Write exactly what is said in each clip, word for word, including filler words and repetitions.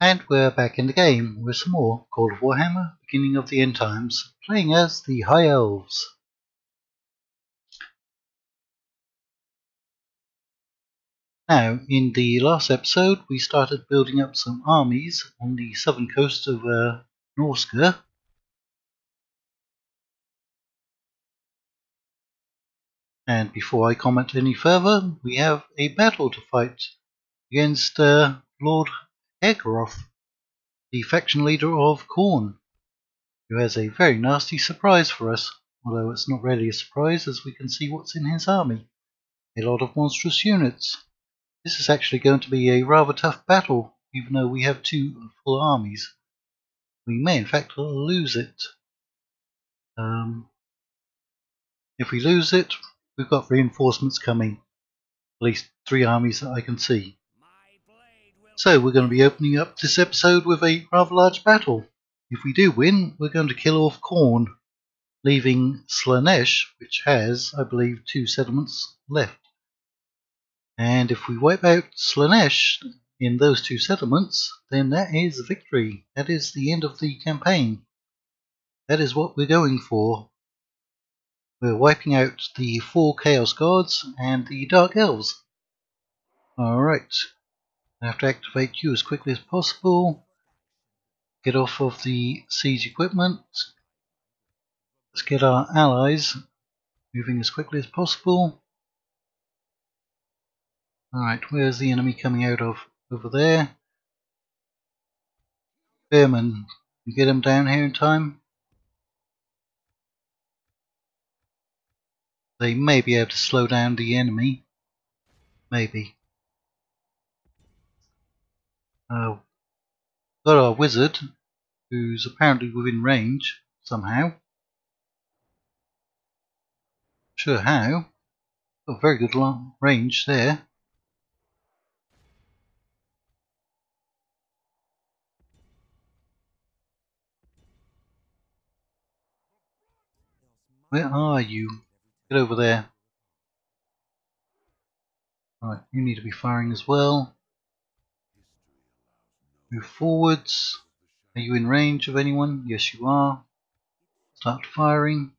And we're back in the game with some more Call of Warhammer: Beginning of the End Times, playing as the High Elves. Now, in the last episode we started building up some armies on the southern coast of uh, Norska. And before I comment any further, we have a battle to fight against uh, Lord Egaroth, the faction leader of Khorne, who has a very nasty surprise for us, although it's not really a surprise as we can see what's in his army. A lot of monstrous units. This is actually going to be a rather tough battle, even though we have two full armies. We may in fact lose it. Um, if we lose it, we've got reinforcements coming, at least three armies that I can see. So we're going to be opening up this episode with a rather large battle. If we do win, we're going to kill off Khorne, leaving Slaanesh, which has, I believe, two settlements left. And if we wipe out Slaanesh in those two settlements, then that is victory. That is the end of the campaign. That is what we're going for. We're wiping out the four Chaos Guards and the Dark Elves. Alright, I have to activate you as quickly as possible. Get off of the siege equipment. Let's get our allies moving as quickly as possible. Alright, where's the enemy coming out of? Over there. Bearman, you get him down here in time? They may be able to slow down the enemy. Maybe. Uh, got our wizard, who's apparently within range, somehow. Sure how. Got very good long range there. Where are you? Get over there. Alright, you need to be firing as well. Move forwards. Are you in range of anyone? Yes, you are. Start firing.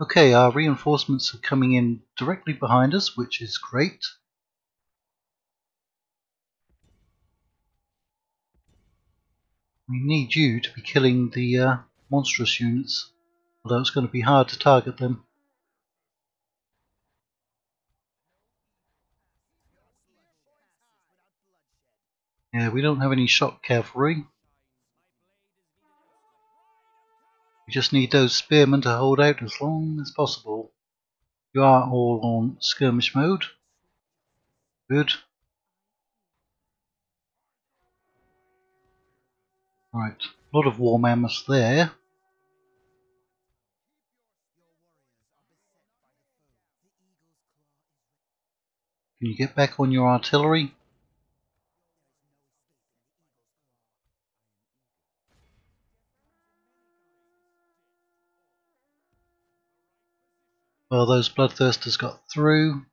Okay, our reinforcements are coming in directly behind us, which is great. We need you to be killing the uh, monstrous units, although it's going to be hard to target them. Yeah, we don't have any shock cavalry. We just need those spearmen to hold out as long as possible. You are all on skirmish mode. Good. Right, a lot of war mammoths there. Can you get back on your artillery? Well, those bloodthirsters got through.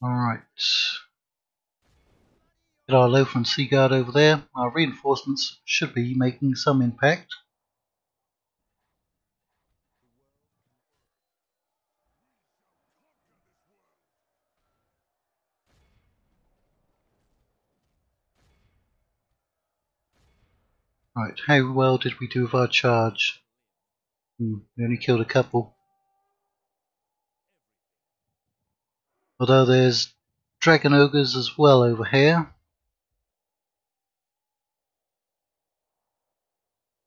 Alright, get our Lothran Sea Guard over there. Our reinforcements should be making some impact. Right, how well did we do with our charge? Hmm, we only killed a couple. Although there's dragon ogres as well over here.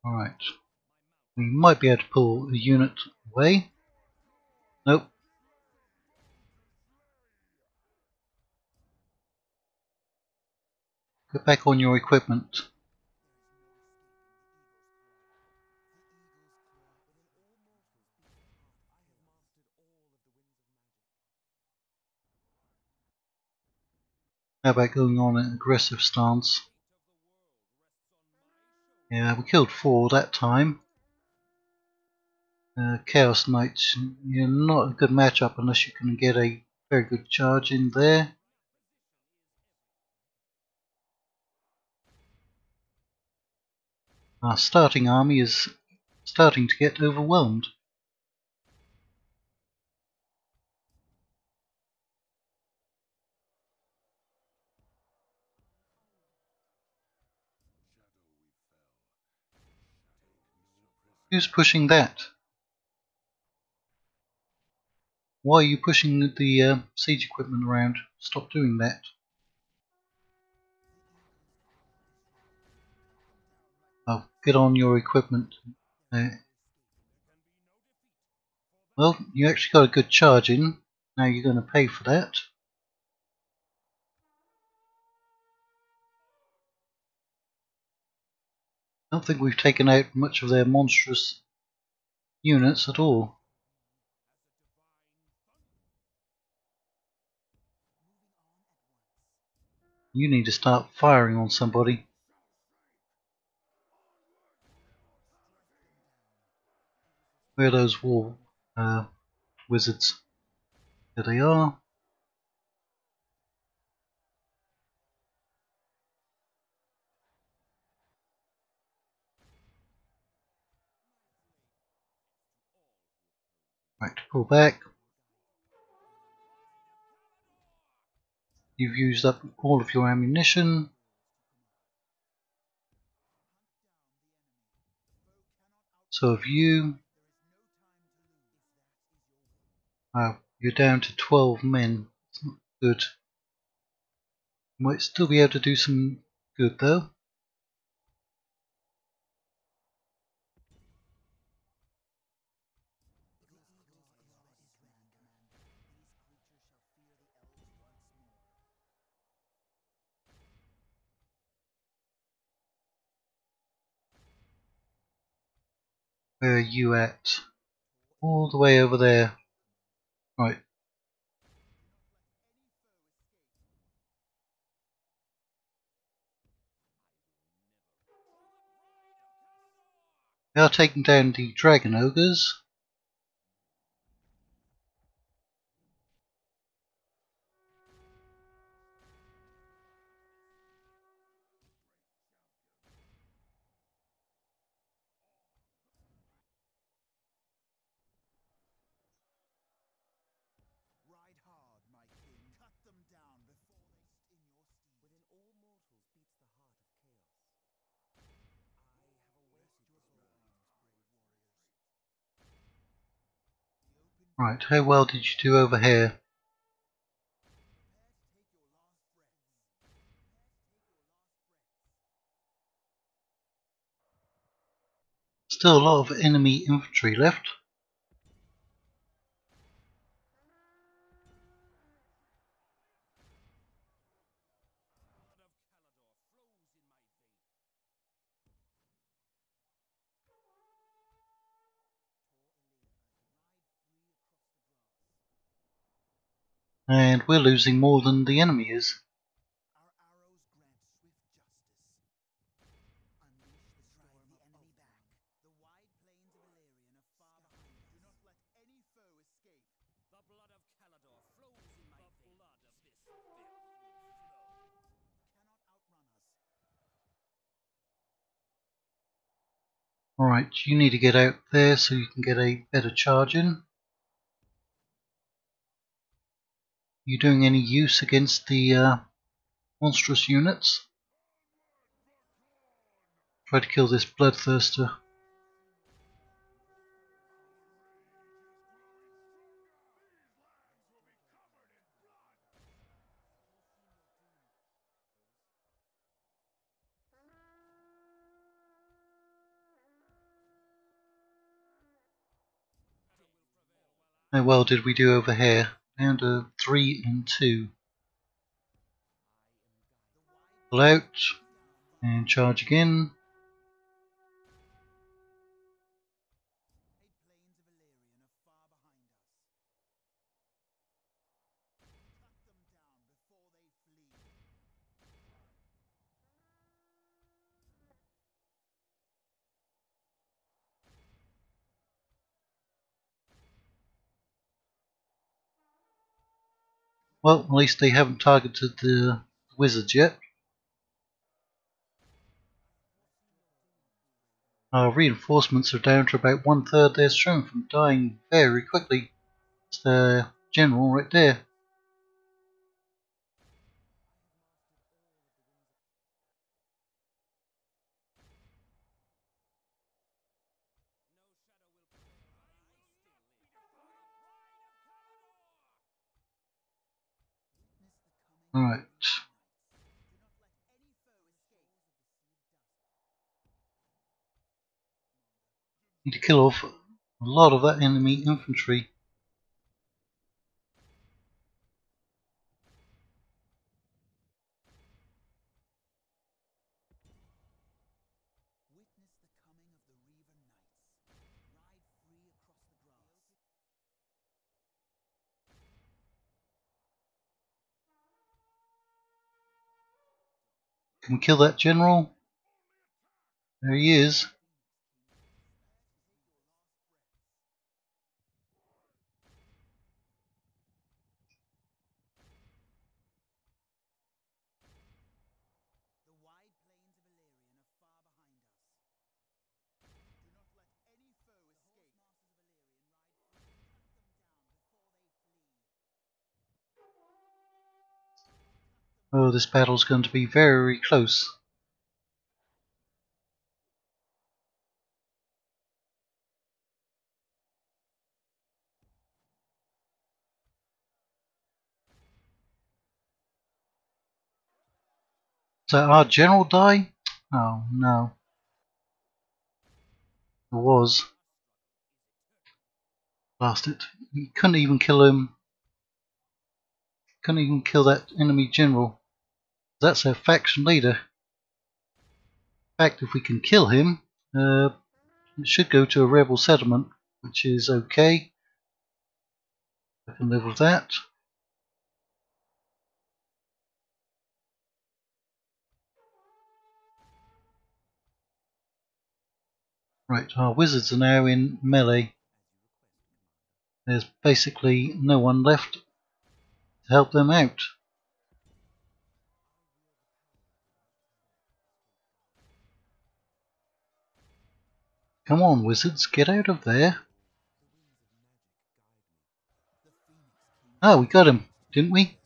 Alright. We might be able to pull a unit away. Nope. Get back on your equipment. Now by going on an aggressive stance. Yeah, we killed four that time. Uh, Chaos Knights, you're not a good matchup unless you can get a very good charge in there. Our starting army is starting to get overwhelmed. Who's pushing that? Why are you pushing the uh, siege equipment around? Stop doing that. Oh, get on your equipment. Uh, well, you actually got a good charge in. Now you're going to pay for that. I don't think we've taken out much of their monstrous units at all. You need to start firing on somebody. Where are those war uh, wizards? There they are. Right, pull back. You've used up all of your ammunition. So have you. Oh, you're down to twelve men. It's not good. You might still be able to do some good though. Where are you at? All the way over there. Right. We are taking down the dragon ogres. Right, how well did you do over here? Still a lot of enemy infantry left. And we're losing more than the enemy is. Alright, you need to get out there so you can get a better charge in. You doing any use against the uh, monstrous units? Try to kill this bloodthirster. How well did we do over here? Down to three and two. Pull out and charge again. Well, at least they haven't targeted the wizards yet. Our reinforcements are down to about one third their strength and dying very quickly. It's their general right there. Alright. Need to kill off a lot of that enemy infantry. Can we kill that general? There he is. Oh, this battle's going to be very close. So our general die? Oh no. It was. Blast it. You couldn't even kill him. Couldn't even kill that enemy general. That's our faction leader. In fact, if we can kill him, uh, it should go to a rebel settlement, which is okay. I can live with that. Right, our wizards are now in melee. There's basically no one left to help them out. Come on, wizards, get out of there. Oh, we got him, didn't we?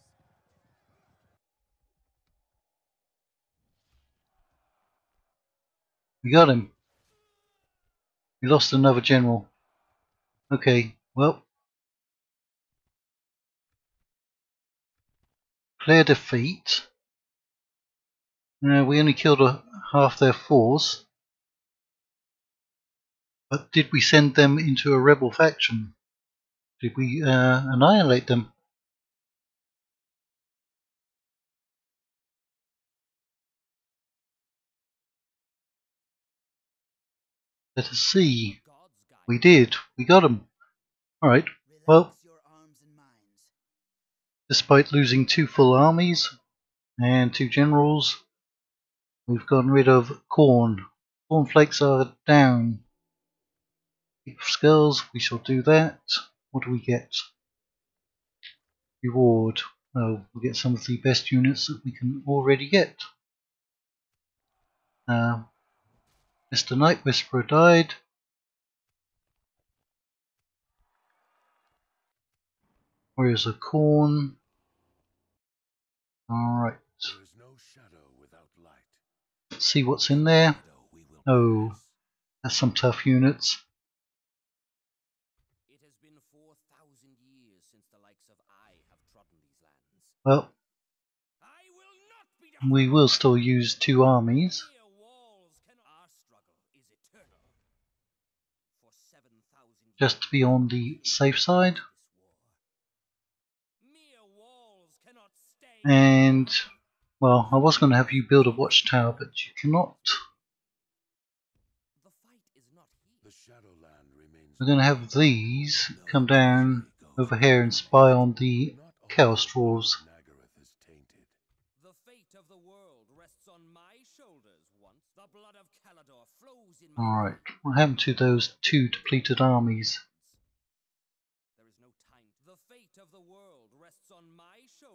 We got him. We lost another general. Okay, well. Clear defeat. Uh, we only killed a, half their force. But did we send them into a rebel faction? Did we uh, annihilate them? Let us see. We did. We got them. Alright, well, despite losing two full armies and two generals, we've gotten rid of corn. Cornflakes are down. Skulls, we shall do that. What do we get? Reward. Oh, we'll get some of the best units that we can already get. Uh, Mister Night Whisperer died. Warriors of Khorne. Alright. Let's see what's in there. Oh, that's some tough units. Well, we will still use two armies. Just to be on the safe side. And, well, I was going to have you build a watchtower, but you cannot. We're going to have these come down over here and spy on the Chaos Dwarves. Alright, what happened to those two depleted armies? There is no time. The fate of the world rests on my shoulders.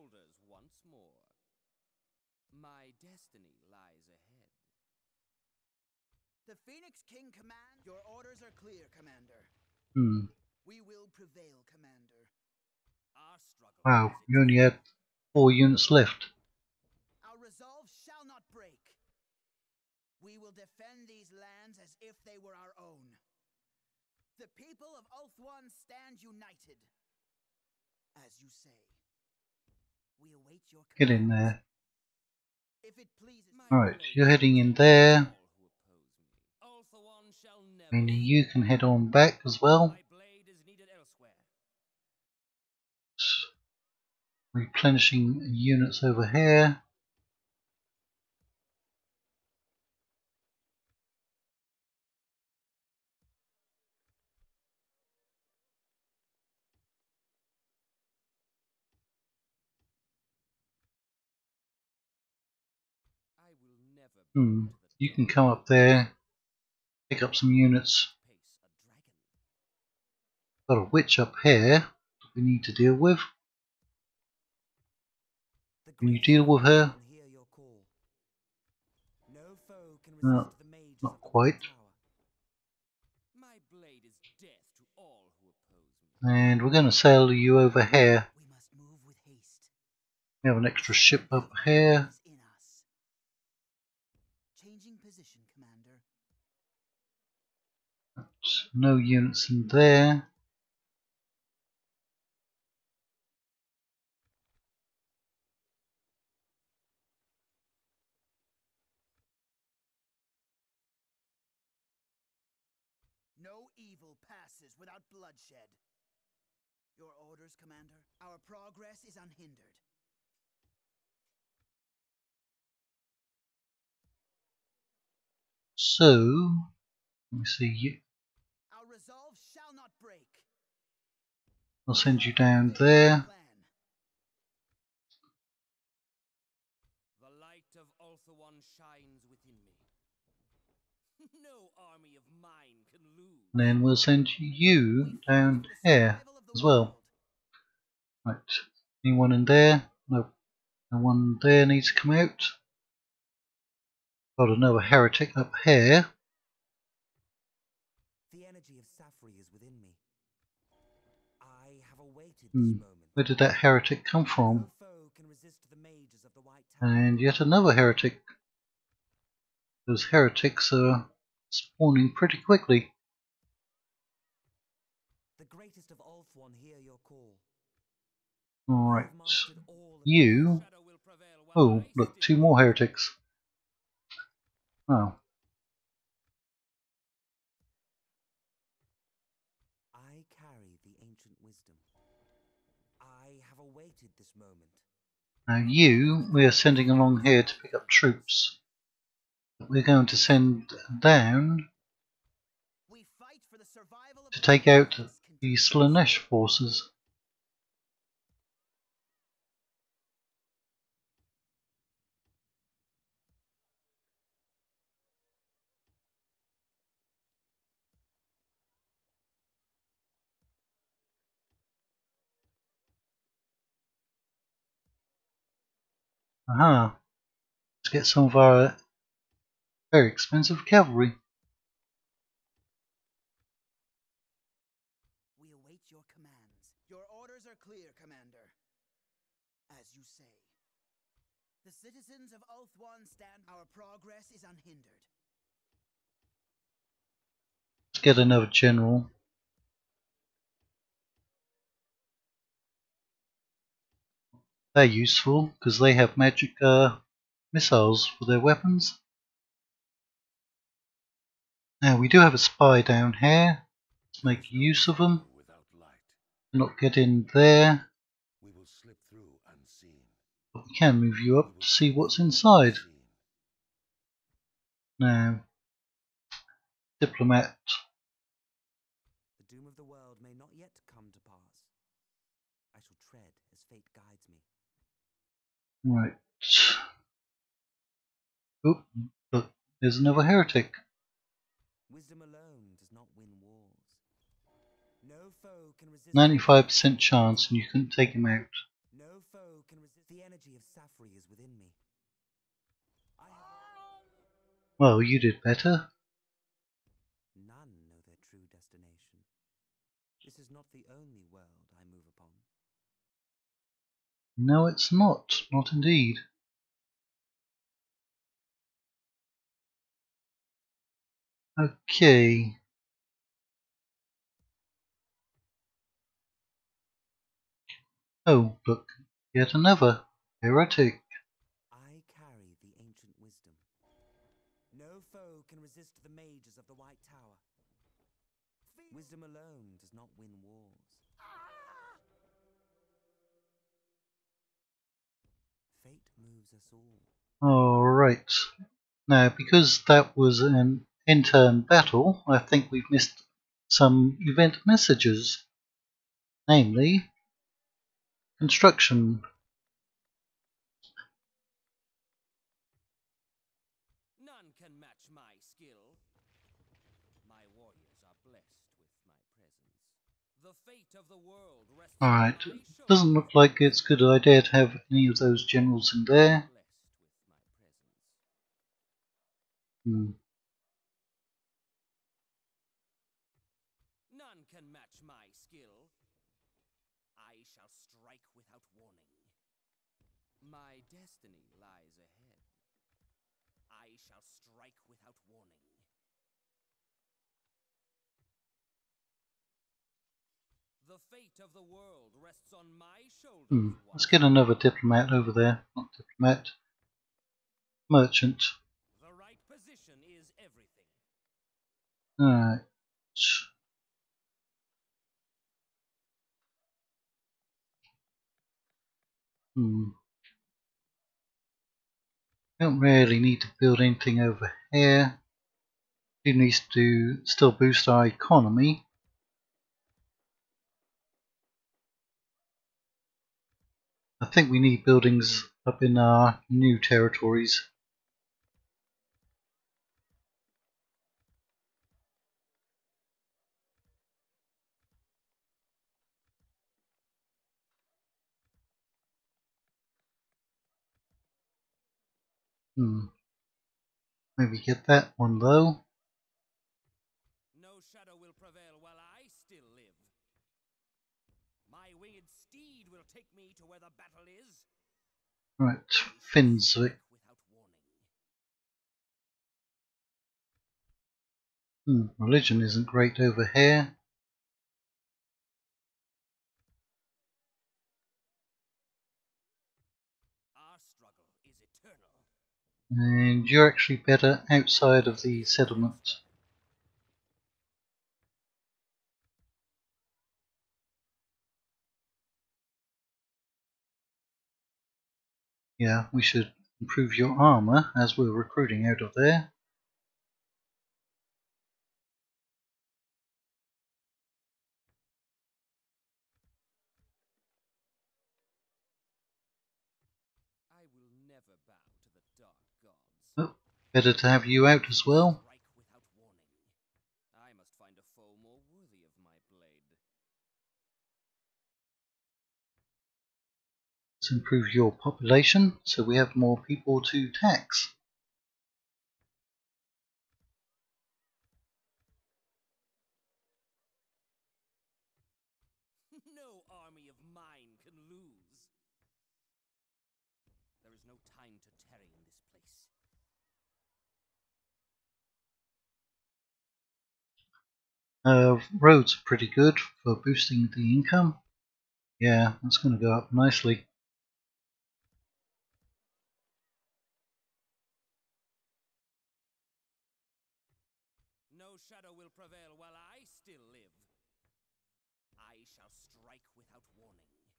king command? Your orders are clear, Commander. Hmm. We will prevail, Commander. Our struggle. Wow, we only had four units left. Our resolve shall not break. We will defend these lands as if they were our own. The people of Ulthuan stand united. As you say, we await your command. Get in there. If it pleases. Alright, you're heading in there. And you can head on back as well. Replenishing units over here. Hmm. You can come up there, pick up some units. Got a witch up here that we need to deal with. Can you deal with her? No, not quite. And we're going to sail you over here. We have an extra ship up here. No units in there. No evil passes without bloodshed. Your orders, Commander. Our progress is unhindered. So, let me see you. Resolve shall not break. I'll send you down there. The light of Ulthuan shines within me. No army of mine can lose. And then we'll send you down here as well. Right. Anyone in there? No. No one there needs to come out. Got another heretic up here. Hmm. Where did that heretic come from? And yet another heretic. Those heretics are spawning pretty quickly. Alright. You. Oh, look, two more heretics. Oh. Now you, we are sending along here to pick up troops. We're going to send down to take out the Slaanesh forces. Aha, let's get some of our very expensive cavalry. We await your commands. Your orders are clear, Commander. As you say, the citizens of Ulthuan stand. Our progress is unhindered. Let's get another general. They're useful because they have magic uh, missiles for their weapons. Now we do have a spy down here. Let's make use of them. Not get in there. We will slip through unseen. But we can move you up to see what's inside. Now, diplomat. The doom of the world may not yet come to pass. I shall tread as fate guides me. Right. Oop, look, there's another heretic. Wisdom alone does not win wars. No foe can resist. Ninety-five percent chance, and you couldn't take him out. No foe can resist. The energy of Safri is within me. I... Well, you did better. is not the only world I move upon. No, it's not. Not indeed. Okay. Oh, look. Yet another. Heretic. I carry the ancient wisdom. No foe can resist the mages of the White Tower. Wisdom alone does not win wars. Fate moves us all. Alright. Now, because that was an intern battle, I think we've missed some event messages. Namely, construction. None can match my skill. My warriors are blessed with my presence. The fate of the world rests. Alright, doesn't look like it's a good idea to have any of those generals in there. Hmm. My destiny lies ahead. I shall strike without warning. The fate of the world rests on my shoulders. Hmm. Let's get another diplomat over there. Not diplomat. Merchant. The right position is everything. Alright. Hmm. Don't really need to build anything over here. It needs to still boost our economy. I think we need buildings up in our new territories. Hmm. Maybe get that one though. No shadow will prevail while I still live. My winged steed will take me to where the battle is. Right, Finswick. Hmm, religion isn't great over here. And you're actually better outside of the settlement. Yeah, we should improve your armor as we're recruiting out of there. Better to have you out as well. I must find a foe more worthy of my blade. Let's improve your population so we have more people to tax. No army of mine can lose. There is no time to tarry in this place. Uh, roads are pretty good for boosting the income. Yeah, that's going to go up nicely. No shadow will prevail while I still live. I shall strike without warning.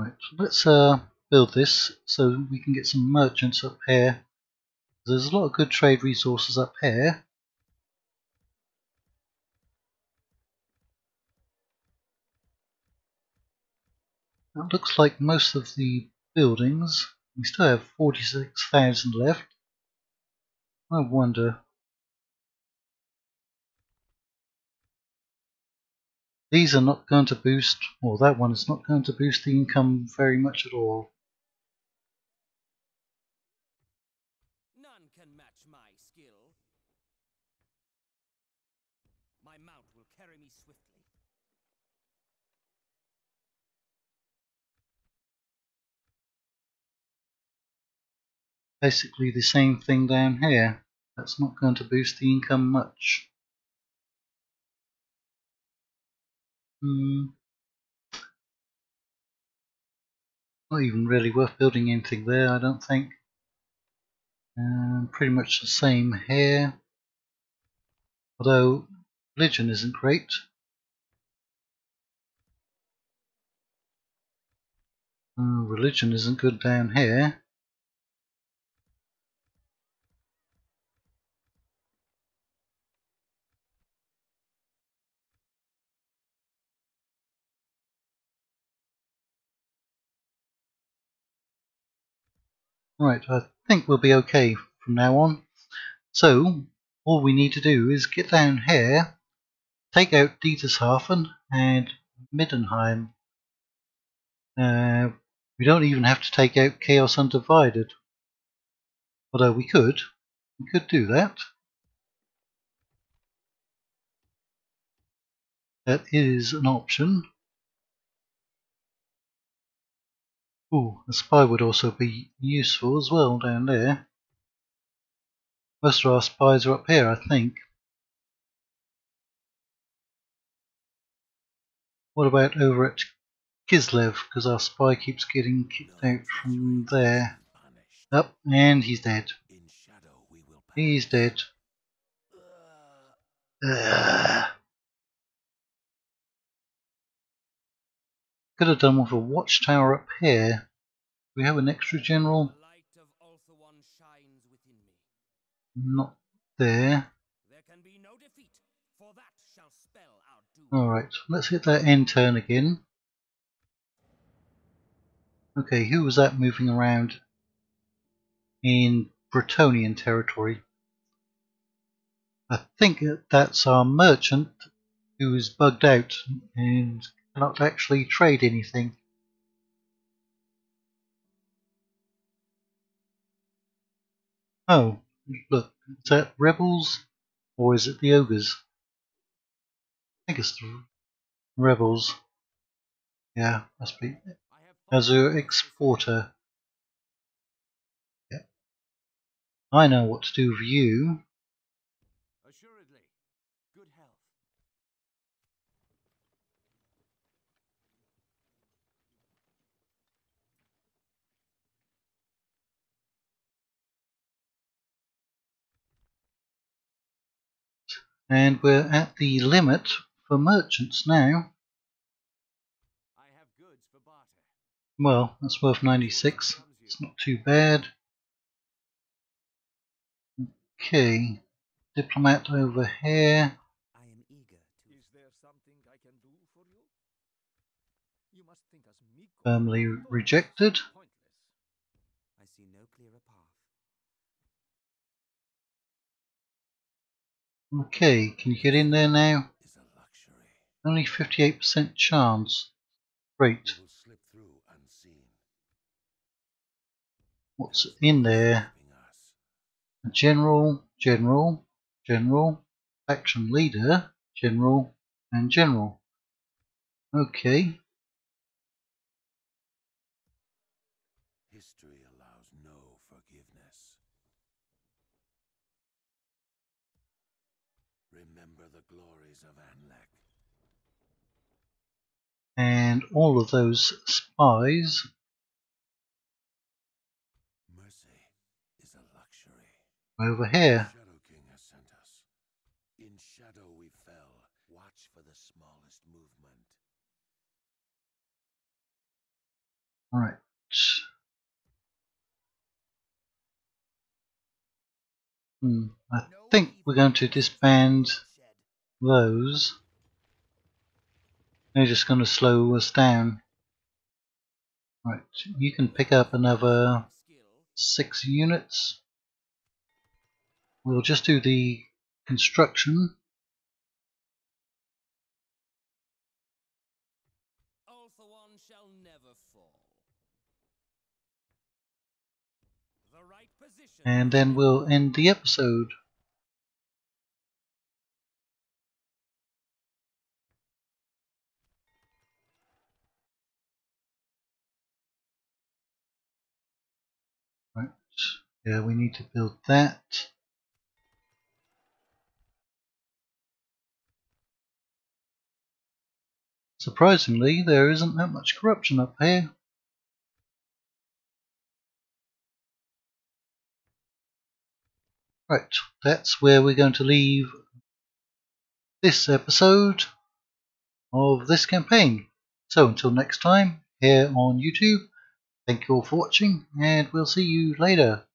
Alright, let's uh. build this so we can get some merchants up here. There's a lot of good trade resources up here. That looks like most of the buildings. We still have forty-six thousand left. I wonder. These are not going to boost, or that one is not going to boost the income very much at all. None can match my skill, my mount will carry me swiftly. Basically the same thing down here. That's not going to boost the income much. Hmm. Not even really worth building anything there, I don't think. Um, pretty much the same here. Although religion isn't great. Uh, religion isn't good down here. Right, I think we'll be okay from now on. So, all we need to do is get down here, take out Dietershafen and Middenheim. Uh, we don't even have to take out Chaos Undivided. Although we could. We could do that. That is an option. Ooh, a spy would also be useful as well down there. Most of our spies are up here, I think. What about over at Kislev? Because our spy keeps getting kicked out from there. Up, oh, and he's dead. He's dead. Ugh. Could have done with a watchtower up here. We have an extra general. The light of Ulthuan shines within me. Not there. There can be no defeat, for that shall spell our doom. Alright, let's hit that end turn again. Okay, who was that moving around in Bretonian territory? I think that's our merchant who is bugged out and not actually trade anything. Oh, look, is that rebels or is it the ogres? I think it's the rebels. Yeah, must be. Azure exporter. Yeah. I know what to do with you. And we're at the limit for merchants now. I have goods for barter. Well, that's worth ninety-six. It's not too bad. Okay. Diplomat over here. I am eager to. Is there something I can do for you? You must think us meek. Firmly rejected. I see no clearer path. Okay, can you get in there now? Only fifty-eight percent chance. Great. What's in there? A general, general, general, faction leader, general, and general. Okay. History allows no forgiveness. Remember the glories of Anlek. And all of those spies. Mercy is a luxury. Over here. Shadow King has sent us. In shadow we fell. Watch for the smallest movement. Alright. Hmm, I think we're going to disband those. They're just going to slow us down. Right, you can pick up another six units. We'll just do the construction. Ulthuan shall never fall. The right position. and then we'll end the episode. Right, yeah, we need to build that. Surprisingly, there isn't that much corruption up here. Right, that's where we're going to leave this episode of this campaign. So until next time, here on YouTube, thank you all for watching, and we'll see you later.